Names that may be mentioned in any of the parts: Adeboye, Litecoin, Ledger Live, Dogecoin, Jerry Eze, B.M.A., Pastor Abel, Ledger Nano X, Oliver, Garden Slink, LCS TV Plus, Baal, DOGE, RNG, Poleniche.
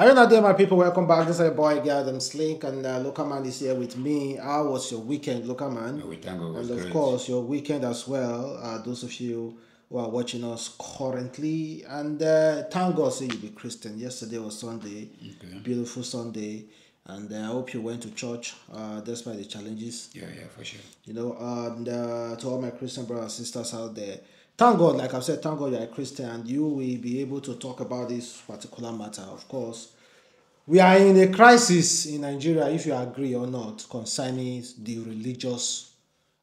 Hi, my people, welcome back. This is Adeboye, Garden Slink, and Local Man is here with me. How was your weekend, Local Man? The weekend was great. And of course, your weekend as well, those of you who are watching us currently. And thank God, say you'll be Christian. Yesterday was Sunday, okay. Beautiful Sunday. And I hope you went to church despite the challenges. Yeah, for sure. You know, and to all my Christian brothers and sisters out there, thank God, like I've said, thank God you're a Christian and you will be able to talk about this particular matter. Of course, we are in a crisis in Nigeria, if you agree or not, concerning the religious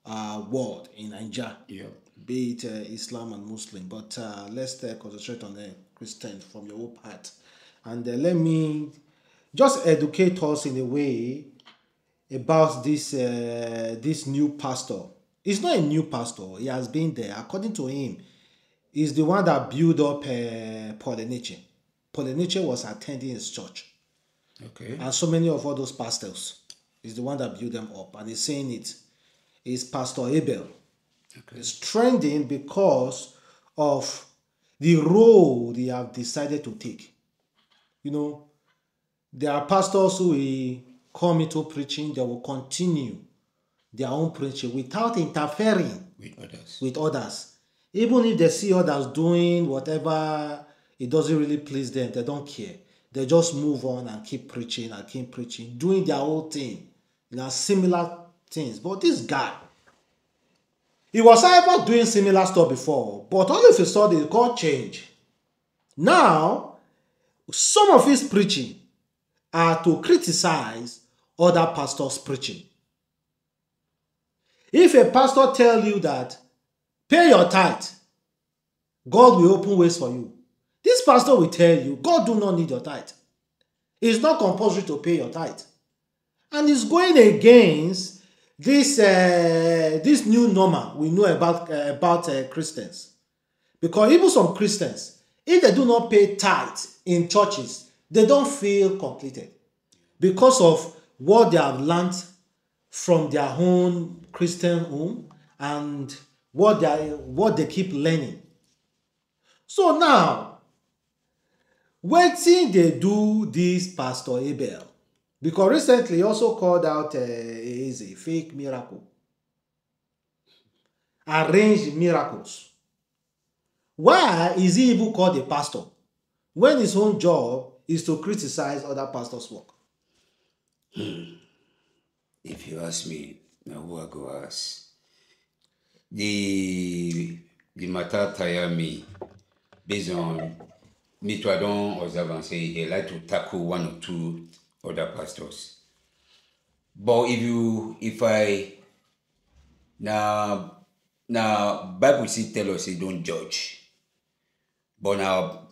world in Nigeria, yeah. Be it Islam and Muslim. But let's concentrate on the Christian from your own part. And let me just educate us in a way about this, this new pastor. He's not a new pastor. He has been there. According to him, he's the one that built up Poleniche. Poleniche was attending his church. Okay. And so many of all those pastors, he's the one that built them up. And he's saying it is Pastor Abel. Okay. It's trending because of the role they have decided to take. You know, there are pastors who will come into preaching, they will continue their own preaching without interfering with others. Even if they see others doing whatever, it doesn't really please them. They don't care. They just move on and keep preaching, doing their own thing. You know, similar things. But this guy, he was ever doing similar stuff before, but all of a sudden, God changed. Now, some of his preaching are to criticize other pastors' preaching. If a pastor tells you that, pay your tithe, God will open ways for you. This pastor will tell you, God do not need your tithe. It's not compulsory to pay your tithe. And it's going against this, this new normal we know about Christians. Because even some Christians, if they do not pay tithe in churches, they don't feel completed because of what they have learned from their own Christian home and what they keep learning. So now, waiting they do this Pastor Abel, because recently he also called out a fake miracle, arranged miracles. Why is he even called a pastor when his own job is to criticize other pastors' work? If you ask me, now who I go ask? The matter tire me based on me to I don't observe and say they like to tackle one or two other pastors. But if I now Bible still tell us they don't judge. But now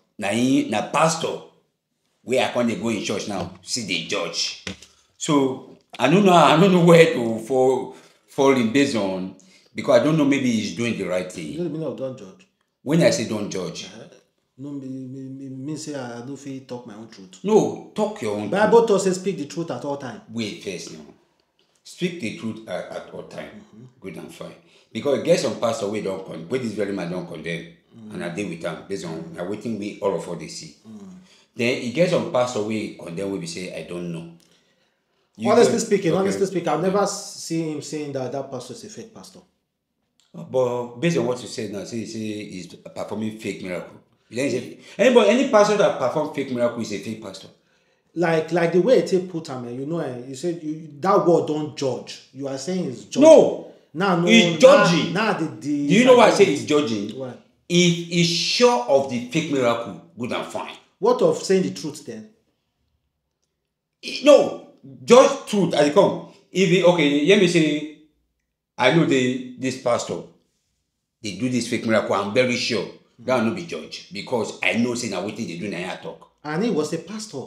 pastor where I can't go in church now, see they judge. So I don't know where to fall in based on, because I don't know, maybe he's doing the right thing. You know, don't judge. When I say don't judge, no, me say I don't feel talk my own truth. No, talk your own. Bible does say speak the truth at all time. Wait first now, speak the truth at all time, good and fine. Because I guess some pastor we don't condemn, but this very man don't condemn, and I deal with them based on the waiting we all of what they see. Then it gets on pastor we condemn we say I don't know. Honestly speaking, I've never seen him saying that pastor is a fake pastor. But based on what you said now, say he's performing fake miracle. Any pastor that performs fake miracle is a fake pastor. Like the way it put him, you know, you said that word don't judge. You are saying it's judging. No, he's judging. Do you know why I say it's judging? Why? If he's sure of the fake miracle, good and fine. What of saying the truth then? No. Judge truth as it come. Let me say, I know this pastor, they do this fake miracle. I'm very sure that will not be judged, because I know saying that waiting they do now talk. And it was a pastor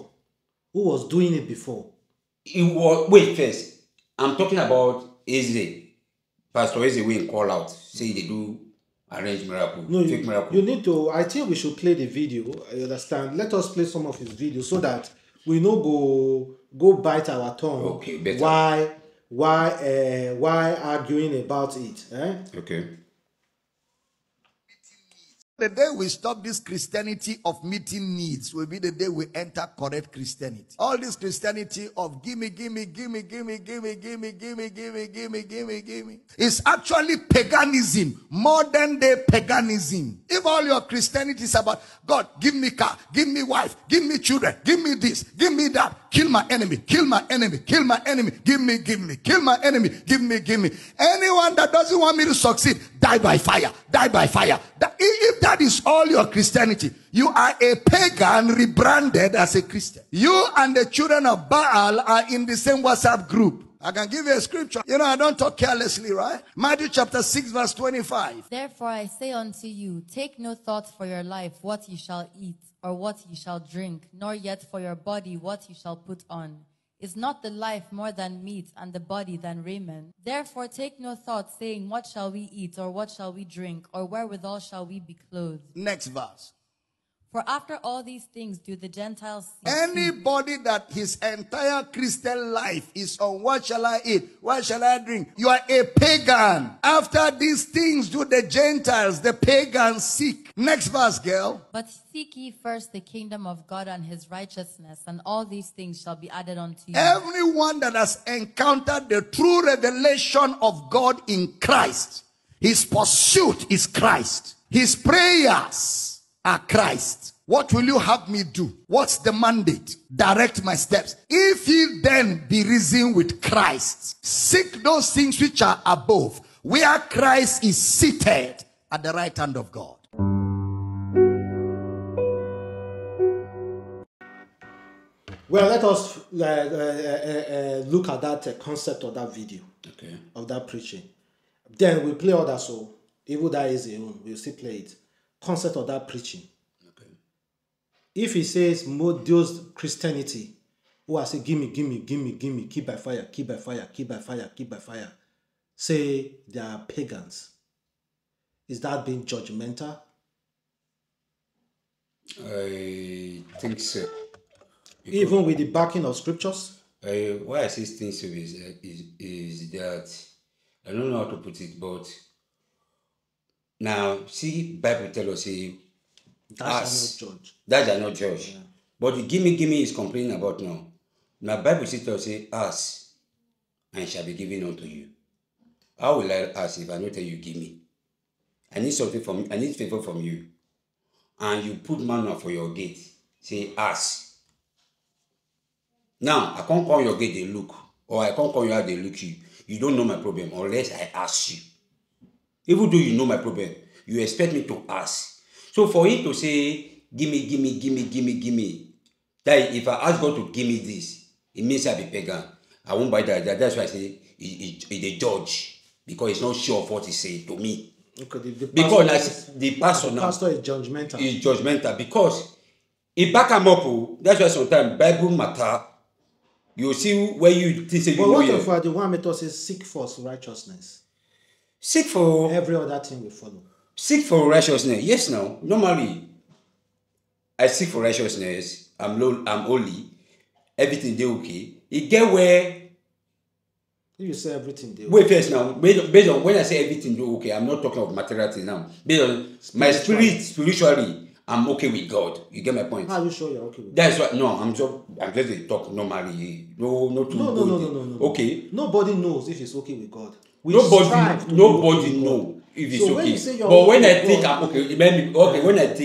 who was doing it before. Wait first. I'm talking about Eze. Pastor Eze will call out, say they do arrange miracle, fake miracle. You need to. I think we should play the video. I understand. Let us play some of his videos so that we no go bite our tongue. Okay, better. Why arguing about it? Eh? Okay. The day we stop this Christianity of meeting needs will be the day we enter correct Christianity. All this Christianity of gimme, gimme, gimme, gimme, gimme, gimme, gimme, gimme, gimme, gimme, gimme is actually paganism, modern day paganism. If all your Christianity is about God, give me car, give me wife, give me children, give me this, give me that, kill my enemy, kill my enemy, kill my enemy, give me, kill my enemy, give me, Anyone that doesn't want me to succeed, die by fire, die by fire. If that is all your Christianity, you are a pagan rebranded as a Christian. You and the children of Baal are in the same WhatsApp group. I can give you a scripture. You know, I don't talk carelessly, right? Matthew chapter 6 verse 25. Therefore I say unto you, take no thought for your life, what you shall eat, or what you shall drink, nor yet for your body, what you shall put on. Is not the life more than meat, and the body than raiment? Therefore take no thought, saying, what shall we eat, or what shall we drink, or wherewithal shall we be clothed? Next verse. For after all these things do the Gentiles seek. Anybody that his entire Christian life is on what shall I eat, what shall I drink, you are a pagan. After these things do the Gentiles, the pagans seek. Next verse, girl. But seek ye first the kingdom of God and his righteousness, and all these things shall be added unto you. Everyone that has encountered the true revelation of God in Christ, his pursuit is Christ, his prayers are Christ. What will you have me do? What's the mandate? Direct my steps. If ye then be risen with Christ, seek those things which are above, where Christ is seated at the right hand of God. Well, let us look at that concept of that video, okay, of that preaching. Then we play other soul, even that is a own. We'll still play it. Concept of that preaching. Okay. If he says those Christianity who are saying gimme, gimme, gimme, gimme, kill by fire, kill by fire, kill by fire, kill by fire, say they are pagans, is that being judgmental? I think so. Because even with the backing of scriptures? Why I say think so is that, I don't know how to put it, but now, see, Bible tells us, see, that's not judge. That are not judge. Yeah. But the gimme is complaining about now. Now, Bible tells us, ask, and it shall be given unto you. How will I ask if I don't tell you, gimme? I need something from you, I need favor from you. And you put manna for your gate, say, ask. Now, I can't call your gate, they look. Or I can't call you out, they look you. You don't know my problem unless I ask you. Even though you know my problem, you expect me to ask. So for him to say, gimme, gimme, gimme, gimme, gimme, that if I ask God to give me this, it means I'll be pagan. I won't buy that. That's why I say he's a judge, because he's not sure of what he's saying to me. Okay, the pastor is judgmental. He's judgmental because he back him up. That's why sometimes Bible matter. You see where you think. But what if the one method says seek for righteousness? Seek for every other thing we follow. Seek for righteousness. Yes, now normally I seek for righteousness. I'm holy. Everything dey okay. It get where you say everything dey okay. Wait first now. Based on when I say everything dey okay, I'm not talking of material thing now. Based on my spirit, spiritually, I'm okay with God. You get my point? How are you sure you're okay with God? That's why. No, I'm just talk normally. No. Okay. Nobody knows if it's okay with God. Nobody know if it's okay. When I think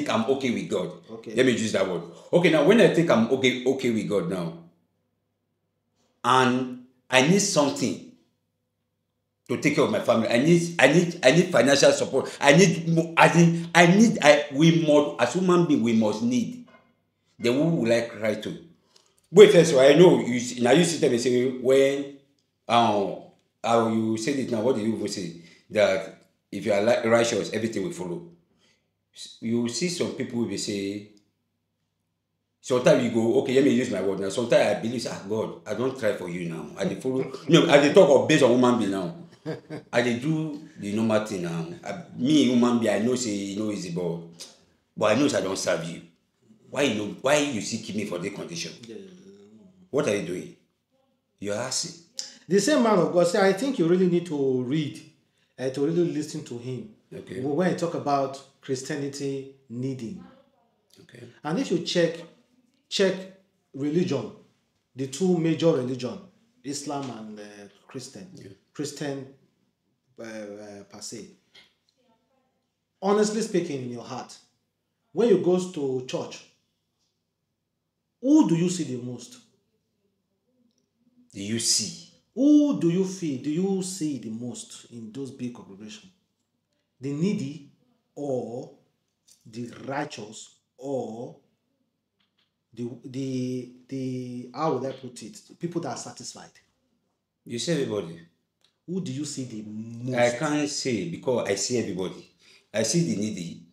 I'm okay with God, okay, let me use that word. Okay, now when I think I'm okay with God now, and I need something to take care of my family, I need financial support. As human beings, we must need. Then who would I cry to? Wait, first of all, I know you. Now you sit there and say when, you said it now. What do you even say? That if you are righteous, everything will follow. You see some people will say, sometimes you go, okay, let me use my word now. Sometimes I believe, God, I don't try for you now. I dey follow. No, I dey talk of based on human being now. I dey do the normal thing now. Me, human being, I know say, easy, but I know say I don't serve you. Why you seek me for the condition? What are you doing? You are asking. The same man of God said, I think you really need to read, to really listen to him. Okay. When he talk about Christianity needing. Okay. And if you check religion, the two major religion, Islam and Christian, yeah. Christian per se. Honestly speaking, in your heart, when you go to church, who do you see the most? Do you see? Who do you feel? Do you see the most in those big congregations? The needy, or the righteous, or the how would I put it? The people that are satisfied. You see everybody. Who do you see the most? I can't say because I see everybody. I see the needy.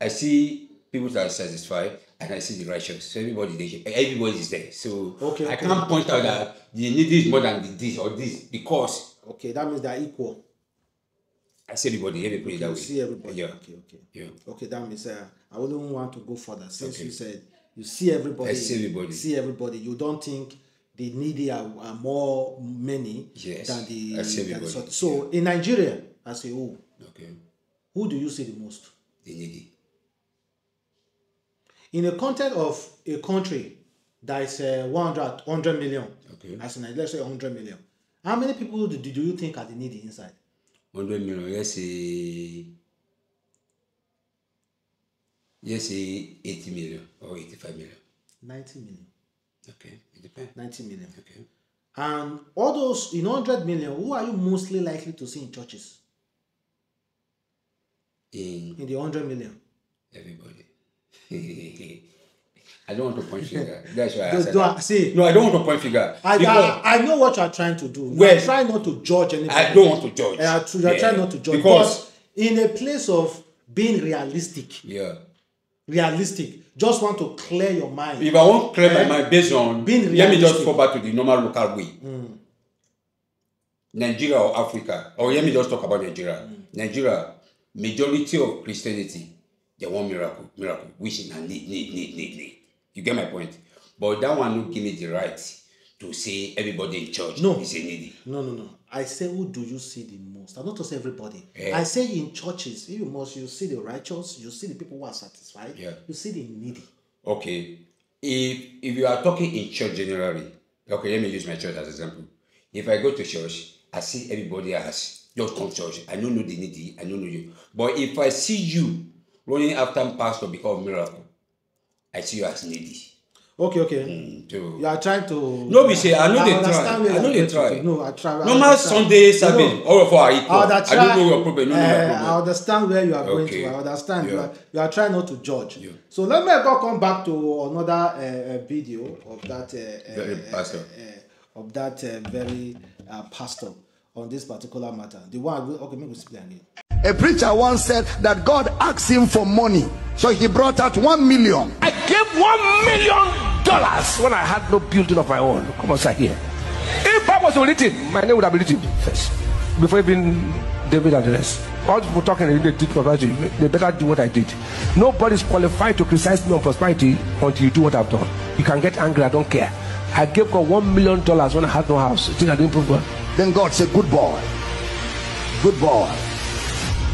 I see people that are satisfied, and I see the righteous. So everybody is there. So okay, I can't point out that the needy is more than this or this because. Okay, that means they are equal. I see everybody that way. See everybody. Yeah. Okay. Yeah. Okay, that means I wouldn't want to go further since you said you see everybody. I see everybody. You see everybody. You don't think the needy are more many than the. I see everybody. So in Nigeria, I say who? Okay. Who do you see the most? The needy. In the context of a country that is 100 million, okay. As in, let's say 100 million, how many people do you think are the needy inside? 100 million, let's say 80 million or 85 million. 90 million. Okay, it depends. 90 million. Okay. And all those in 100 million, who are you mostly likely to see in churches? In the 100 million? Everybody. I don't want to point figure. That's why I said that. See, no, I don't want to point figure. I know what you are trying to do. Well, try not to judge anybody. I don't want to judge. I try not to judge. Because in a place of being realistic, just want to clear your mind. If I won't clear my mind based on being realistic, let me just go back to the normal local way. Nigeria or Africa, or let me just talk about Nigeria. Nigeria, majority of Christianity. They want miracle, wishing and need. You get my point? But that one don't give me the right to say everybody in church is a needy. No. I say who do you see the most? I'm not to say everybody. Yeah. I say in churches, you see the righteous, you see the people who are satisfied, you see the needy. Okay. If you are talking in church generally, okay, let me use my church as an example. If I go to church, I see everybody else. Just come to church. I don't know the needy. I don't know you. But if I see you running after pastor because of miracle, I see you as needy. Okay. So you are trying to. No, we say I know they try. No, I try. Normal Sunday service, all of our equal. I don't know your problem. I understand where you are going to. I understand. Yeah. You are trying not to judge. Yeah. So let me come back to another video of that pastor on this particular matter. The one let me explain again. A preacher once said that God asked him for money, so he brought out 1 million. I gave $1 million when I had no building of my own. Come on, sir, here. If I was written, my name would have been written first, before even David and the rest. All people talking, they better do what I did. Nobody's qualified to criticize me on prosperity until you do what I've done. You can get angry, I don't care. I gave God $1 million when I had no house. You think I didn't prove God? Then God said, good boy. Good boy.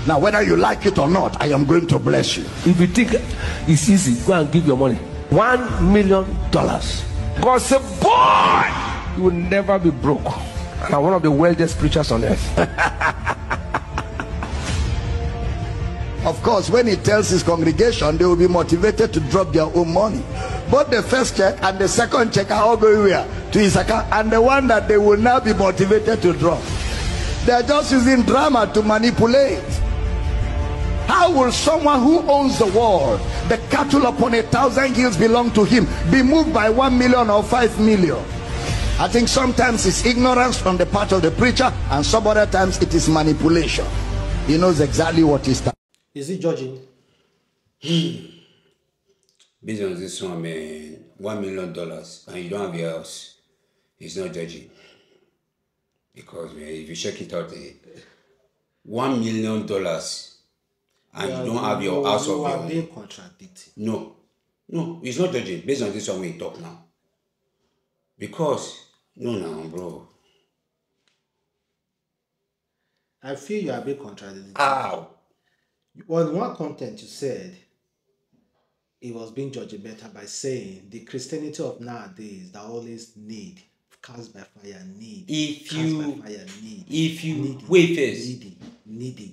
Now, whether you like it or not, I am going to bless you. If you think it's easy, go and give your money. $1 million. God said, boy, you will never be broke. And I'm one of the wealthiest preachers on earth. Of course, when he tells his congregation, they will be motivated to drop their own money. Both the first check and the second check are all going where? To his account. And the one that they will now be motivated to drop. They are just using drama to manipulate. How will someone who owns the world, the cattle upon 1,000 hills belong to him, be moved by 1 million or 5 million? I think sometimes it's ignorance from the part of the preacher, and some other times it is manipulation. He knows exactly what he's talking. Is he judging? Based on this one, man, $1 million, and you don't have your house, he's not judging. Because man, if you check it out, $1 million. And you don't have your house of your own. Contradicting. No, it's not judging based on this one we talk now. Because bro. I feel you are being contradicted. Ow. on one content you said it was being judged better by saying the Christianity of nowadays that always need cast by fire, need if you fire, need, if you needy, wait first needy,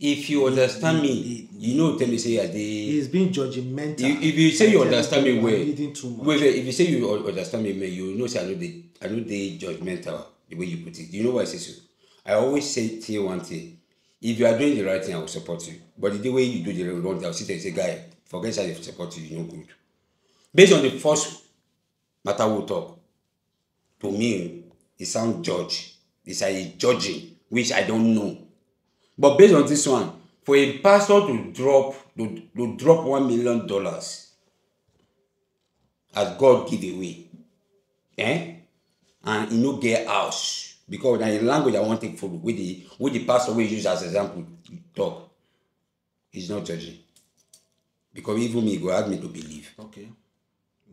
if you needy, understand needy, me needy, needy, you know tell me say he's being judgmental. If you say you understand me well, wait if you say you understand me well, you know say I know the judgmental the way you put it. You know why I say so? I always say to you one thing: if you are doing the right thing, I will support you. But the way you do the wrong thing, I will sit there and say, guy, forget that I support you, you're no good. Based on the first matter we talk, to me, it sounds judge. It's a judging, which I don't know. But based on this one, for a pastor to drop $1 million as God give away, and he no get house. Because in the language I want to take for with the pastor we use as example talk, he's not judging. Because even me go ask me to believe. Okay.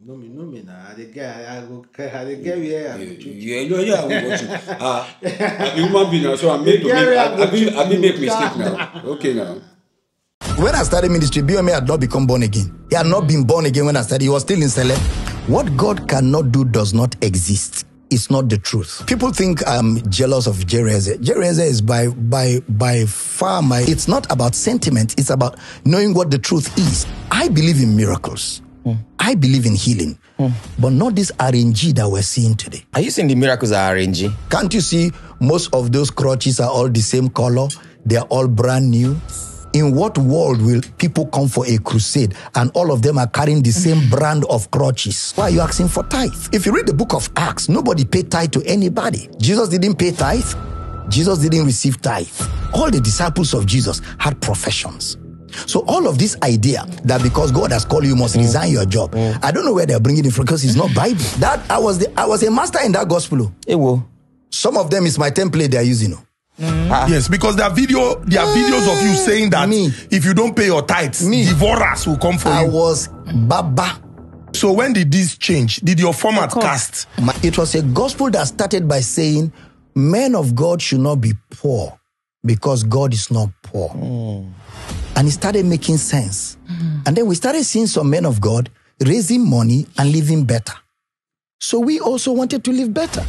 No me na the guy I go here. You I will watch you. I be human being now, so I'm made to make. I be make mistake now. Okay now. When I started ministry, B.M.A. had not become born again. He had not been born again when I started. He was still in celeb. What God cannot do does not exist. It's not the truth. People think I'm jealous of Jerry Eze. Jerry Eze is by far my... It's not about sentiment. It's about knowing what the truth is. I believe in miracles. I believe in healing. But not this RNG that we're seeing today. Are you saying the miracles are RNG? Can't you see most of those crutches are all the same color? They're all brand new. In what world will people come for a crusade and all of them are carrying the same brand of crutches? Why are you asking for tithe? If you read the book of Acts, nobody paid tithe to anybody. Jesus didn't pay tithe. Jesus didn't receive tithe. All the disciples of Jesus had professions. So all of this idea that because God has called you, you must resign your job. I don't know where they're bringing it from because it's not Bible. That I was a master in that gospel. Some of them is my template they are using. Yes, because there are videos of you saying that if you don't pay your tithes, divorce will come for you. I was Baba. So when did this change? Did your format cast? It was a gospel that started by saying men of God should not be poor because God is not poor. And it started making sense. And then we started seeing some men of God raising money and living better. So we also wanted to live better.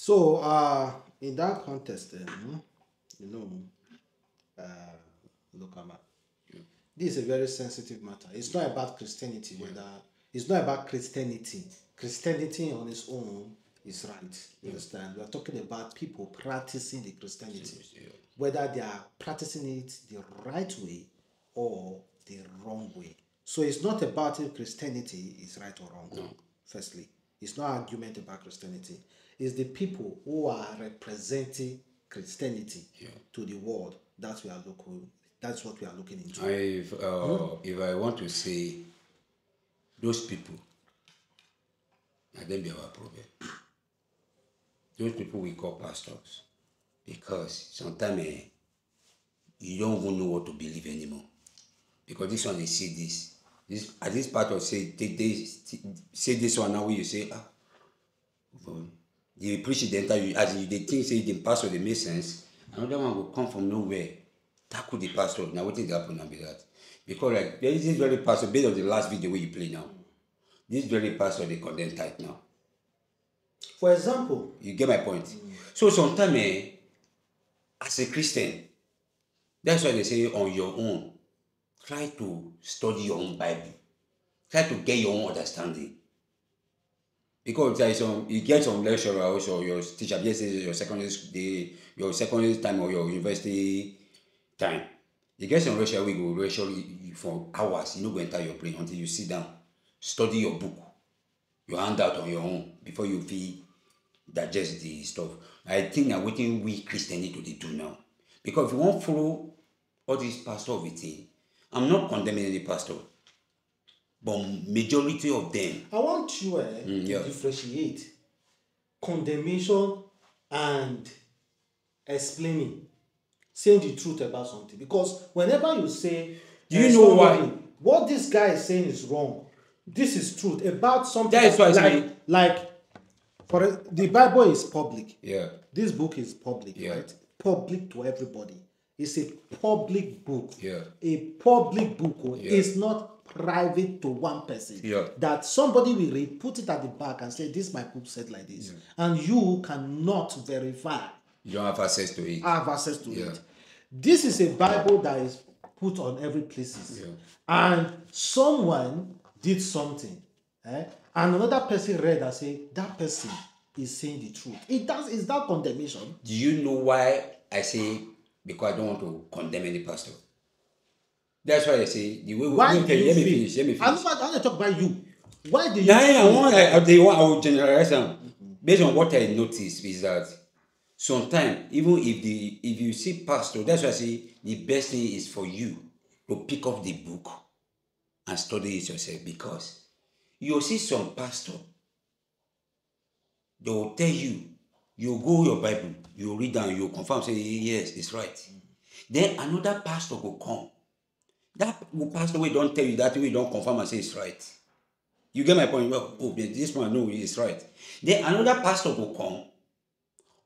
So, in that context, Lokama, this is a very sensitive matter. It's not about Christianity. It's not about Christianity. Christianity on its own is right. You understand? We are talking about people practicing the Christianity, whether they are practicing it the right way or the wrong way. So it's not about if Christianity is right or wrong. Firstly, it's not an argument about Christianity. Is the people who are representing Christianity to the world. That's what we are looking into. If I want to say, those people, and then be our problem. Those people we call pastors, because sometimes you don't even know what to believe anymore. Because this one, they see this. At this part of say, they say this one now where you say, they preach it the entire, as they think say the pastor they make sense. Another one will come from nowhere, tackle the pastor. Now what did happen and be that? Because like there is this very pastor based on the last video where you play now. This very pastor they condemn tight now. For example, you get my point. So sometimes as a Christian, that's why they say on your own, try to study your own Bible, try to get your own understanding. Because there is you get some lecturer also, your teacher, your secondary day, your secondary time or your university time. You get some lecturer we go lecture you for hours, you no go enter your brain until you sit down, study your book, your handout on your own before you feel digest the stuff. I think that waiting we Christians need to do now. Because if you won't follow all these pastors of it, I'm not condemning any pastor. But majority of them. I want you to differentiate condemnation and explaining, saying the truth about something. Because whenever you say, you know what this guy is saying is wrong. This is truth about something. That's why like for the Bible is public. This book is public, right? public to everybody. It's a public book. Yeah. A public book. Yeah. It's not private to one person. Yeah. That somebody will read, put it at the back and say, this my book said like this. Yeah. And you cannot verify. You don't have access to it. I have access to it. This is a Bible that is put on every places. Yeah. And someone did something. Eh? And another person read and say, that person is saying the truth. It does. Is that condemnation? Do you know why I say, because I don't want to condemn any pastor. That's why I say, the way why we do you finish, let me finish. I want to talk about you. Why do you... I will generalize them. Based on what I noticed is that sometimes, even if you see pastor, that's why I say the best thing is for you to pick up the book and study it yourself, because you'll see some pastor, they will tell you, you go your Bible, you read and you confirm, say, yes, it's right. Then another pastor will come. That pastor will don't tell you that, we don't confirm and say it's right. You get my point? Well, oh, this one, no, it's right. Then another pastor will come,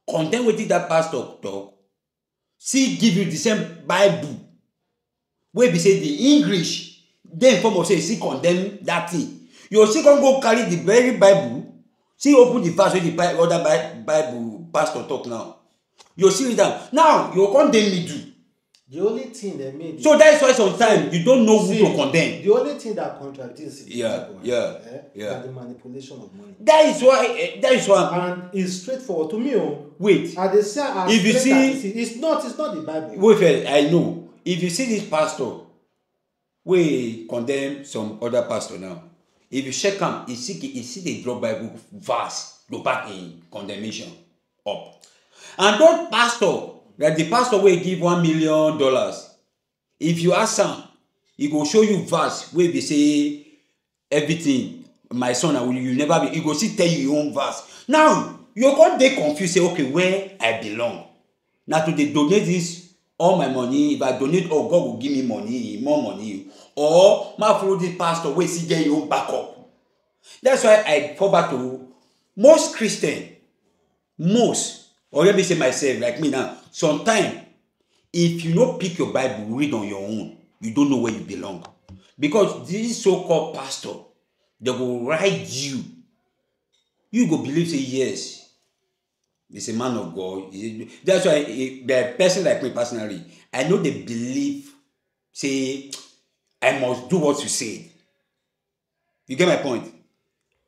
condemn with that pastor talk, see, give you the same Bible, where we say the English, then form of say, see, condemn that thing. You see, can go carry the very Bible. See, open the verse with the other Bible pastor talk now. You see it down. Now, you condemn me too. The only thing they made... So that's why sometimes you don't know who to condemn. The only thing that contradicts is the manipulation of money. That is why... And it's straightforward to me. Wait. At the same time, if you see... It's not the Bible. Wait, I know. If you see this pastor, we condemn some other pastor now. If you check them, you see they drop Bible verse, go back in condemnation up. And that pastor, like the pastor will give $1 million. If you ask him, he will show you verse where they say everything. My son, you never be. He will still tell you your own verse. Now you're going to confuse. Say, okay, where I belong. Now to they donate this all my money. If I donate, oh, God will give me money, more money. Or my follow this pastor where see get your own backup. That's why I fall back to most Christian, or let me say myself, like me now. Sometimes, if you don't pick your Bible, read on your own, you don't know where you belong. Because this so-called pastor, they will ride you. You go believe, say yes, he's a man of God. That's why the person like me personally, I know they believe, say, I must do what you say. You get my point?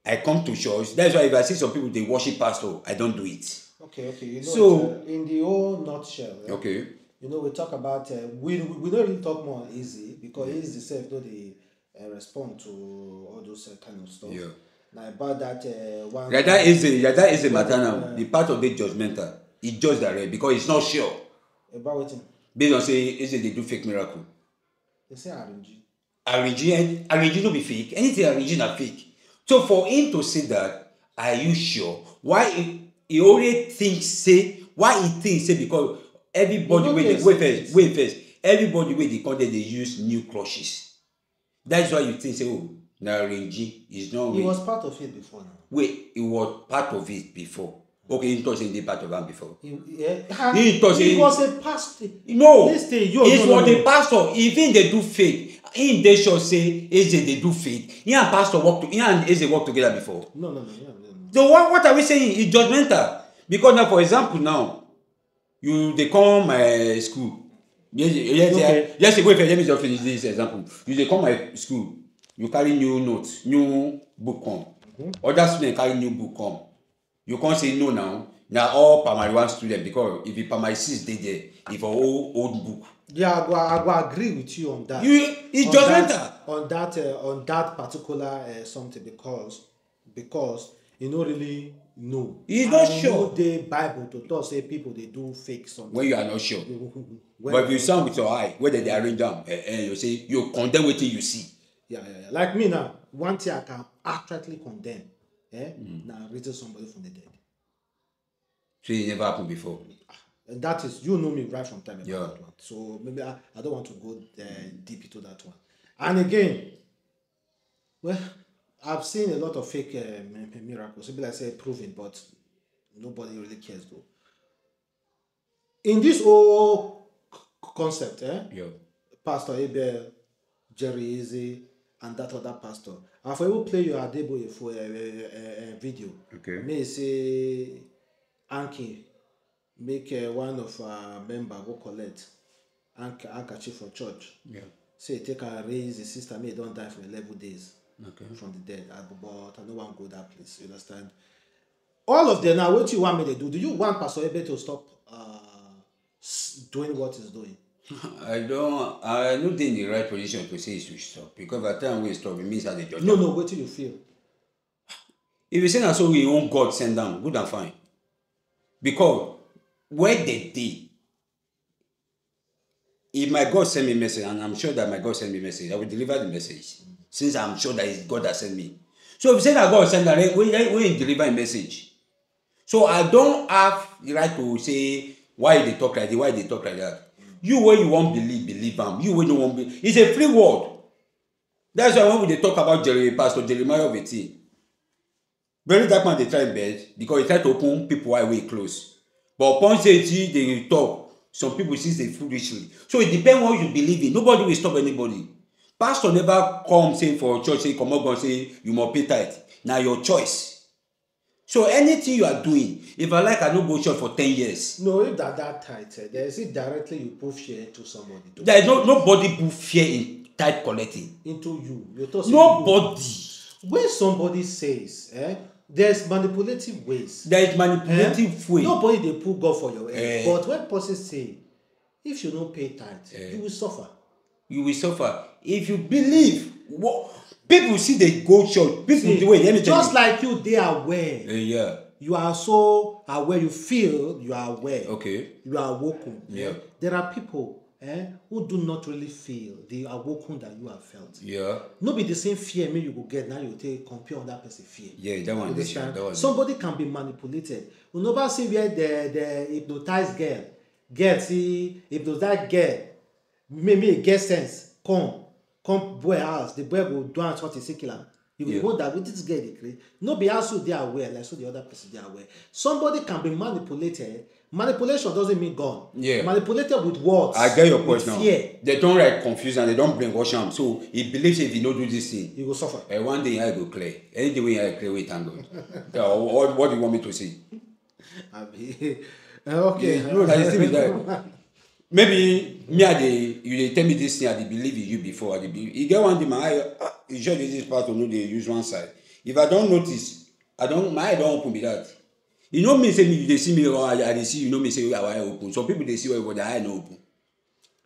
I come to church. That's why if I see some people, they worship pastor, I don't do it. Okay. You know, so, in the whole nutshell, right? Okay. You know, we talk about, we don't really talk more on Eze, because Eze itself, though they respond to all those kind of stuff. Yeah. Now about that one... That Eze matter now. The part of the judgmental, he judged that right, because it's not sure. About what? Based on say, Eze, they do fake miracle. They say RNG. RNG no be fake. Anything RNG not fake. So for him to say that, are you sure? Why he already thinks say? Why he thinks say? Because everybody wait first. Everybody with the content they use new crushes. That's why you think say, oh, now RNG is not. He was part of it before now. Wait, he was part of it before. Okay, he wasn't the part of him before. He was a pastor. No, he's not a pastor. Even they do faith. In they should say, Eze, they do faith. He and pastor worked together before. No. So what are we saying? It's judgmental. Because now, for example, now, they come my school. Let me just finish this example. They come my school. You carry new notes, new book come. Other students carry new book come. You can't say no now. Now all primary one student, because if you primary 6 they there, if an old book. Yeah, I will agree with you on that. It's judgmental on that particular something, because you don't really know. It's not sure. The Bible to talk say people they do fake something. When you are not sure, but if you sound with your eye, whether they arrange them, and you say you condemn what you see. Yeah. Like me now, one thing I can accurately condemn. Now raising somebody from the dead. So it never happened before. And that is, you know me right from time. Yeah. That one. So maybe I don't want to go deep into that one. And again, well, I've seen a lot of fake miracles. People like say proven, but nobody really cares though. in this whole concept, yeah. Pastor Abel, Jerry Eze, and that other pastor. And for you play your Adeboye for a video. Okay. May say Anki make one of our member go collect Anki for church. Yeah. Say take a raise the sister may don't die for 11 days. Okay. From the dead. But I no one go that place. You understand? All of them now. What you want me to do? Do you want Pastor Abel to stop doing what he's doing? I don't think the right position to say is to stop, because by the time we stop, it means that they judge. No, no, wait till you feel. If you say that so we own God send down, good and fine. Because where they did, if my God send me a message, and I'm sure that my God sent me a message, I will deliver the message. Since I'm sure that it's God that sent me. So if you say that God sent that, we deliver a message. So I don't have the right to say why they talk like this, why they talk like that. You where you won't believe, believe him. You where you won't believe. It's a free word. That's why when they talk about Pastor Jeremiah of 18, very dark man they try in bed because he tried to open people eye way close. But upon safety, they talk. Some people see they foolishly. So it depends what you believe in. Nobody will stop anybody. Pastor never come saying for church, say, come up and say, you must pay tithe. Now your choice. So anything you are doing, if I like, I don't go church for 10 years. No, if that tithe, there is it directly you put fear to somebody. There is nobody put fear in tithe collecting. Into you. Nobody. You. When somebody says, there's manipulative ways. There is manipulative way. Nobody they put God for your head. But when person say, if you don't pay tithe, you will suffer. You will suffer. If you believe what people see, they go church. People see, the way let me just you. Like you, they are aware. Yeah. You are so aware. You feel you are aware. Okay. You are awoken. Yeah. There are people who do not really feel the awoken that you have felt. Yeah. Not be the same fear maybe you will get now. You take compare on that person fear. Yeah, that one. That somebody can be manipulated. You never see where the hypnotized girl gets see hypnotized girl. Maybe it gets sense. Come boy house. The boy will do and sort of killer. You will know that with this girl they create. Nobody else so they are aware, like so the other person they are aware. Somebody can be manipulated. Manipulation doesn't mean gone. Yeah. Manipulated with words. I get your point now. Fear. They don't like confuse and they don't brainwash him. So he believes if he don't do this thing, he will suffer. And one day I go clear. Any way I clear with handled. What do you want me to say? I mean, okay. Yeah, no, that is like, maybe me at the you tell me this thing I believe in you before I believe you get one day my eye you sure this is part of no they use one side. If I don't notice, I don't my eye don't open with that. You know me say me they see me or I see you know me say your eye open. Some people they see where their eye no open.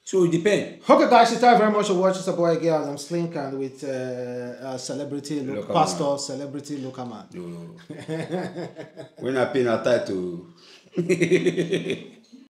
So it depends. Okay guys, it's time very much for watching Adeboye again. I'm Slink and with celebrity local pastor, man. Celebrity local man. No. When I pay a title.